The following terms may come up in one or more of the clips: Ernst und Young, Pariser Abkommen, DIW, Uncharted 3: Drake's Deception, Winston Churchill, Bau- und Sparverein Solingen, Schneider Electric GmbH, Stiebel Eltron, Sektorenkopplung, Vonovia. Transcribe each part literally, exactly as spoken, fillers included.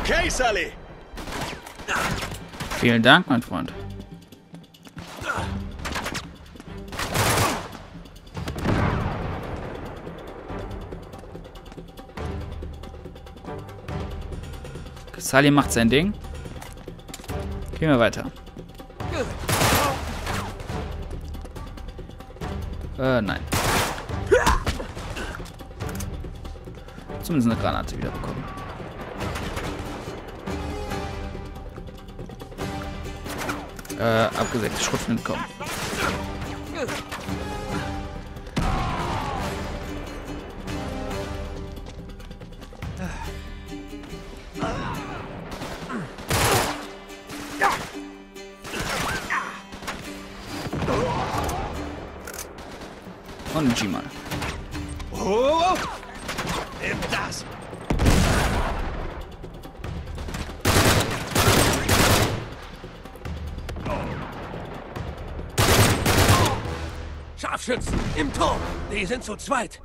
Okay, Sully. Vielen Dank, mein Freund. Sully macht sein Ding. Gehen wir weiter. Äh, nein. Zumindest eine Granate wieder bekommen. Äh, abgesägte Schrotflinte kommen. Und G-Man. Oh, nimm das. Scharfschützen im Turm. Die sind zu zweit.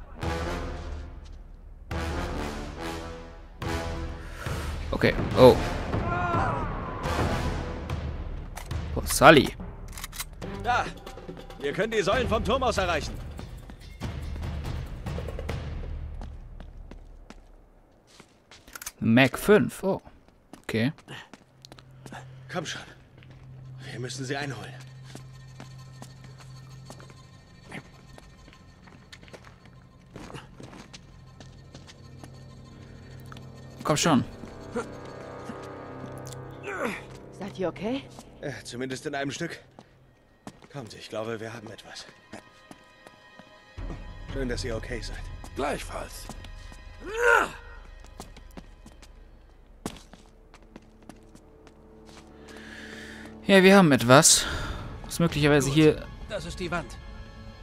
Okay. Oh. Oh, Sully. Da. Wir können die Säulen vom Turm aus erreichen. Mac fünf, oh. Okay. Komm schon. Wir müssen sie einholen. Komm schon. Seid ihr okay? Äh, zumindest in einem Stück. Kommt, ich glaube, wir haben etwas. Schön, dass ihr okay seid. Gleichfalls. Ja, wir haben etwas. Was möglicherweise Gut, hier... Das ist die Wand.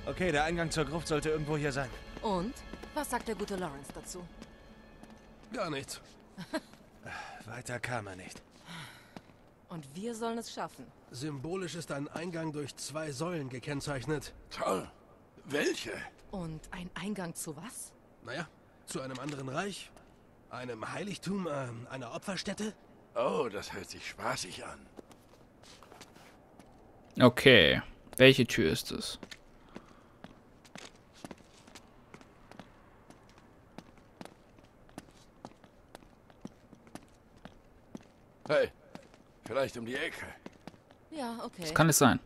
Okay, der Eingang zur Gruft sollte irgendwo hier sein. Und? Was sagt der gute Lawrence dazu? Gar nichts. Weiter kam er nicht. Und wir sollen es schaffen. Symbolisch ist ein Eingang durch zwei Säulen gekennzeichnet. Toll. Welche? Und ein Eingang zu was? Naja, zu einem anderen Reich, einem Heiligtum, äh, einer Opferstätte. Oh, das hört sich spaßig an. Okay, welche Tür ist es? Hey, vielleicht um die Ecke. Ja, okay. Das kann es sein.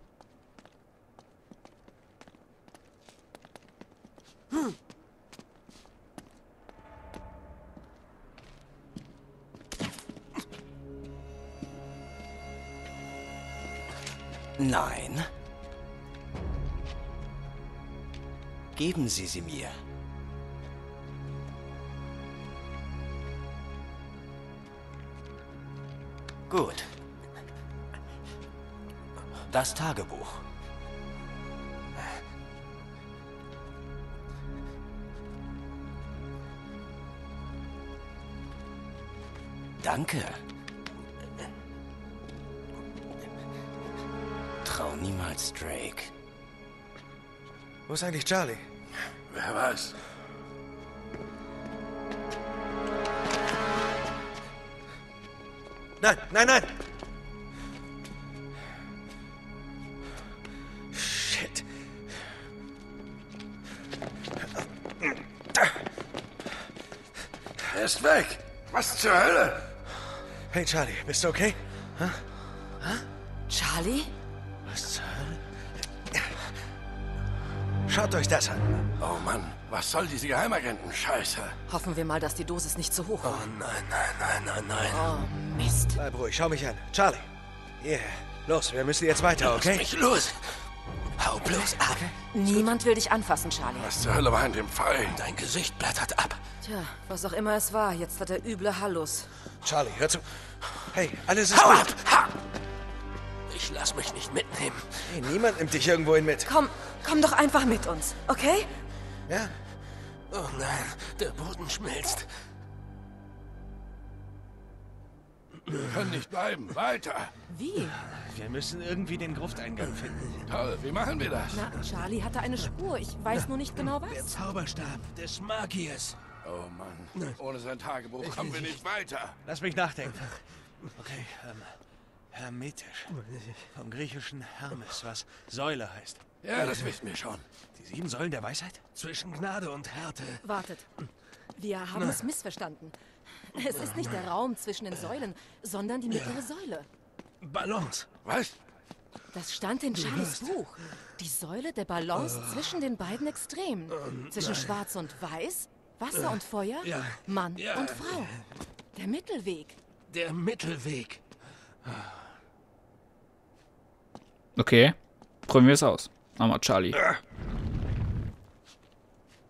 Hm. Nein. Geben Sie sie mir. Gut. Das Tagebuch. Danke. Niemals Drake. Wo ist eigentlich Charlie? Wer weiß. Nein, nein, nein! Shit. Er ist weg! Was zur Hölle? Hey Charlie, bist du okay? Huh? Huh? Charlie? Schaut euch das an. Oh Mann, was soll diese Geheimagenten-Scheiße? Hoffen wir mal, dass die Dosis nicht zu hoch war. Oh nein, nein, nein, nein, nein. Oh Mist. Bleib ruhig, schau mich an. Charlie. Yeah. Los, wir müssen jetzt weiter, okay? Lass mich los. Hau bloß ab. Niemand will dich anfassen, Charlie. Was zur Hölle war in dem Fall? Dein Gesicht blättert ab. Tja, was auch immer es war, jetzt hat er üble Hallus. Charlie, hör zu. Hey, alles ist gut. Hau ab! Ha! Ich lass mich nicht mitnehmen. Hey, niemand nimmt dich irgendwohin mit. Komm, komm doch einfach mit uns, okay? Ja. Oh nein, der Boden schmilzt. Wir können nicht bleiben, weiter. Wie? Wir müssen irgendwie den Grufteingang finden. Toll, wie machen wir das? Na, Charlie hatte eine Spur, ich weiß nur nicht genau was. Der Zauberstab des Magiers. Oh Mann, ohne sein Tagebuch kommen wir nicht weiter. Lass mich nachdenken. Okay, ähm, hermetisch. Vom griechischen Hermes, was Säule heißt. Ja, das wissen wir schon. Die sieben Säulen der Weisheit? Zwischen Gnade und Härte. Wartet, wir haben es missverstanden. Es ist nicht der Raum zwischen den Säulen, sondern die mittlere Säule. Balance. Was? Das stand in Charlies Buch. Die Säule der Balance oh. zwischen den beiden Extremen. Oh, zwischen nein. Schwarz und Weiß, Wasser uh, und Feuer, ja. Mann ja. und Frau. Der Mittelweg. Der Mittelweg. Okay, probieren wir es aus. Nochmal Charlie.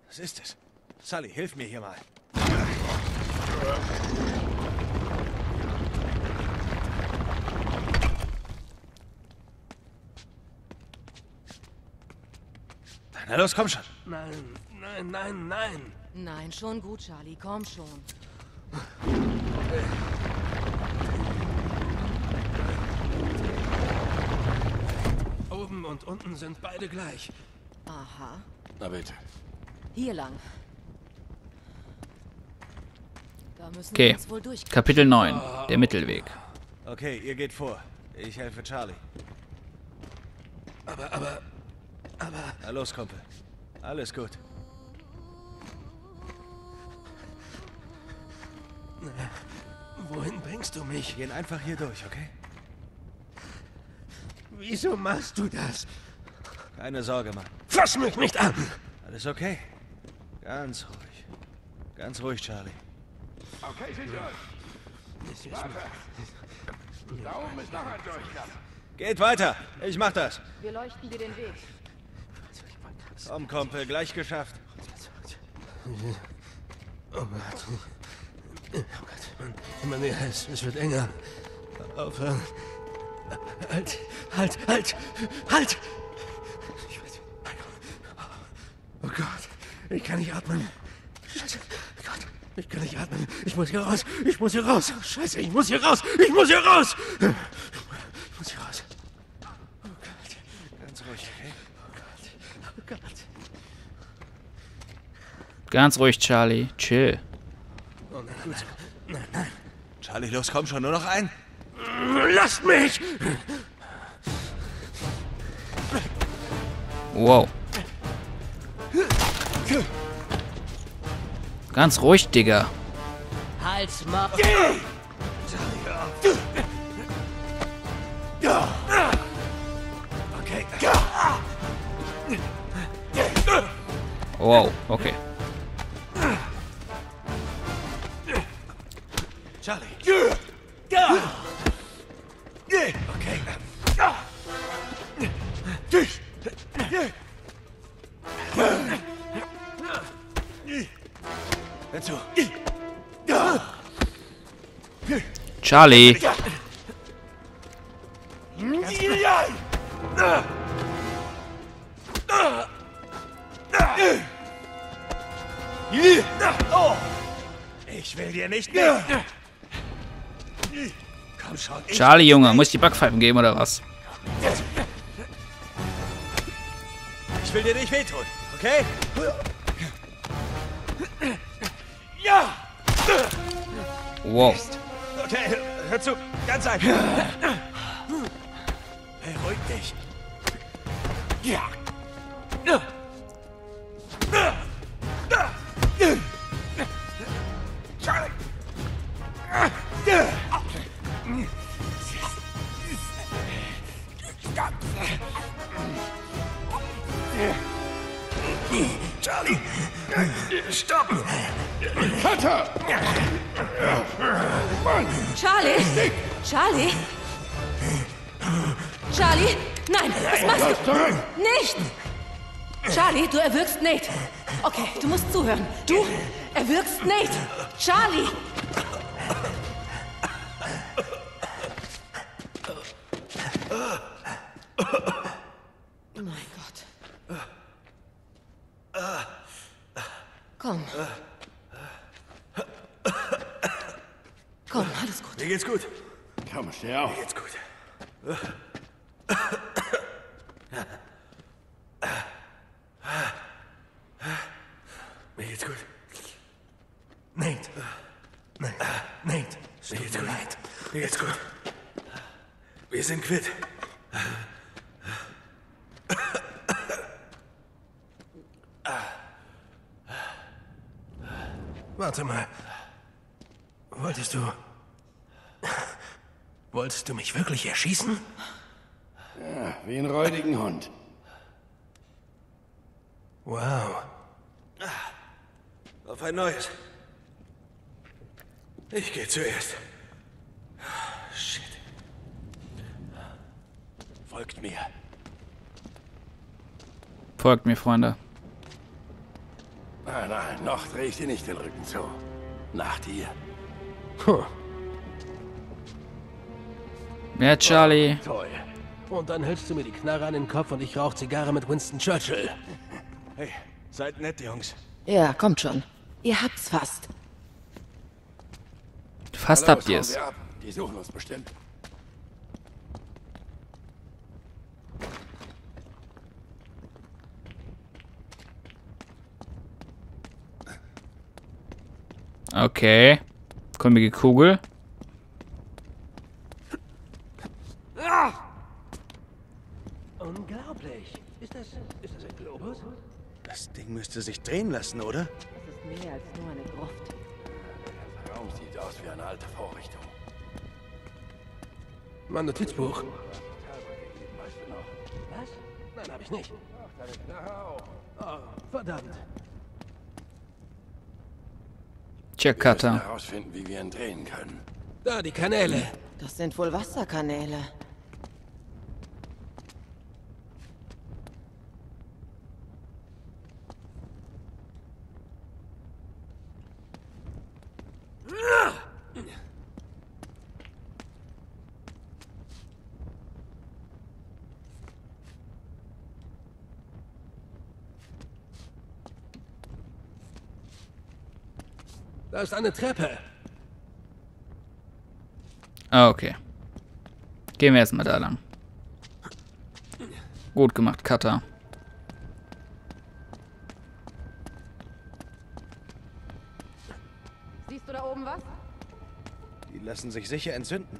Das ist es. Sully, hilf mir hier mal. Na los, komm schon. Nein, nein, nein, nein. Nein, schon gut, Charlie, komm schon. Oben und unten sind beide gleich. Aha. Na bitte. Hier lang. Da müssen okay. wir uns wohl durch. Kapitel neun, oh. der Mittelweg. Okay, ihr geht vor. Ich helfe Charlie. Aber, aber... Aber... Na los, Kumpel. Alles gut. Na, wohin bringst du mich? Gehen einfach hier durch, okay? Wieso machst du das? Keine Sorge, Mann. Fass mich nicht an! Alles okay. Ganz ruhig. Ganz ruhig, Charlie. Okay, sicher. Warte. Da oben ist noch ein Durchgang. Geht weiter. Ich mach das. Wir leuchten dir den Weg. Komm, Kumpel, gleich geschafft. Oh Gott. Oh Gott. Immer näher, es wird enger. Aufhören. Halt, halt, halt, halt! Ich weiß nicht. Oh Gott, ich kann nicht atmen. Scheiße, Gott, ich kann nicht atmen. Ich muss hier raus, ich muss hier raus. Scheiße, ich muss hier raus, ich muss hier raus! Ich muss hier raus. Oh Gott, ganz ruhig, okay? Gott. Ganz ruhig, Charlie. Chill. Oh nein, nein, nein, nein. Charlie, los, komm schon. Nur noch ein. Lasst mich! Wow. Ganz ruhig, Digga. Halt's mal. Okay. Wow, okay. Charlie. Okay. Charlie. Ich will dir nicht mehr. Komm schon. Charlie, Junge, muss ich die Backpfeifen geben oder was? Ich will dir nicht wehtun, okay? Ja. Wow. Okay, hör zu, ganz einfach. Beruhig dich. Ja. Charlie! Stopp! Vater! Mann! Charlie! Charlie! Charlie! Nein! Was machst du? Nicht! Charlie, du erwürgst Nate! Okay, du musst zuhören. Du erwürgst Nate! Charlie! Komm. Komm, alles gut. Mir geht's gut. Komm, steh auf. Mir geht's gut. Mir geht's gut. Nate, mir geht's gut. Mir geht's gut. Wir sind quitt. Warte mal. Wolltest du... Wolltest du mich wirklich erschießen? Ja, wie einen räudigen Hund. Wow. Auf ein neues. Ich gehe zuerst. Shit. Folgt mir. Folgt mir, Freunde. Nein, nein, noch dreh ich dir nicht den Rücken zu. Nach dir. Huh. Ja, Charlie. Oh, toll. Und dann hältst du mir die Knarre an den Kopf und ich rauche Zigarre mit Winston Churchill. Hey, seid nett, Jungs. Ja, kommt schon. Ihr habt's fast. Fast habt ihr es. Die suchen uns bestimmt. Okay. Kommige Kugel. Unglaublich. Ist das, ist das ein Globus? Das Ding müsste sich drehen lassen, oder? Das ist mehr als nur eine Gruft. Der Raum sieht aus wie eine alte Vorrichtung. Mein Notizbuch. Was? Nein, hab ich nicht. Oh, verdammt. Checkcutter. Wir müssen herausfinden, wie wir ihn drehen können. Da, die Kanäle. Das sind wohl Wasserkanäle. Da ist eine Treppe. Ah, okay. Gehen wir erstmal da lang. Gut gemacht, Cutter. Siehst du da oben was? Die lassen sich sicher entzünden.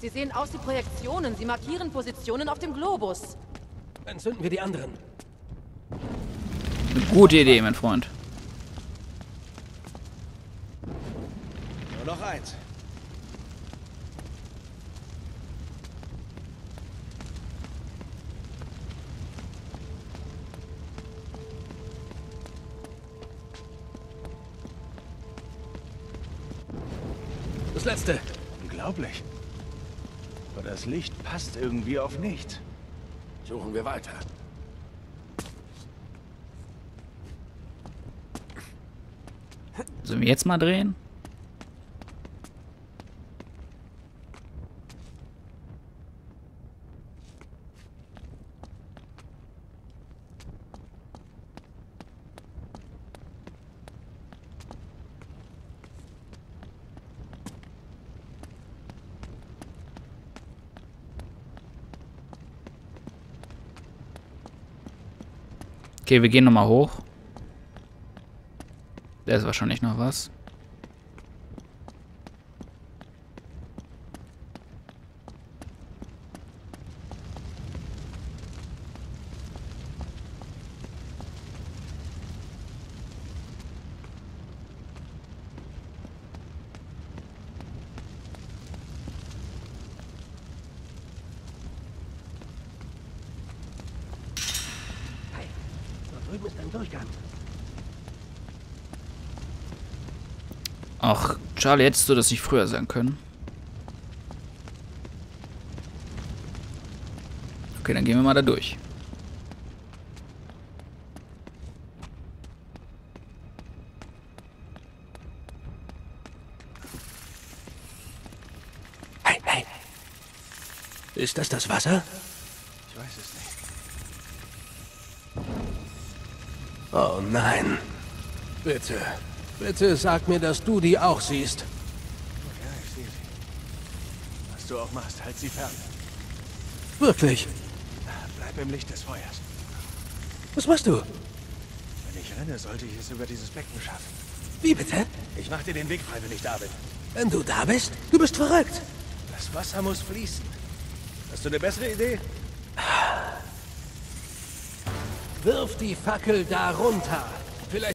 Sie sehen aus wie Projektionen. Sie markieren Positionen auf dem Globus. Entzünden wir die anderen. Eine gute Idee, mein Freund. Nur noch eins. Das letzte. Unglaublich. Aber das Licht passt irgendwie auf nichts. Suchen wir weiter. Sollen wir jetzt mal drehen? Okay, wir gehen nochmal hoch. Da ist wahrscheinlich noch was. Ach, Charlie, hättest du das nicht früher sagen können? Okay, dann gehen wir mal da durch. Hey, hey. Ist das das Wasser? Ich weiß es nicht. Oh nein. Bitte, bitte sag mir, dass du die auch siehst. Ja, ich sehe sie. Was du auch machst, halt sie fern. Wirklich? Bleib im Licht des Feuers. Was machst du? Wenn ich renne, sollte ich es über dieses Becken schaffen. Wie bitte? Ich mach dir den Weg frei, wenn ich da bin. Wenn du da bist? Du bist verrückt. Das Wasser muss fließen. Hast du eine bessere Idee? Wirf die Fackel da runter. Vielleicht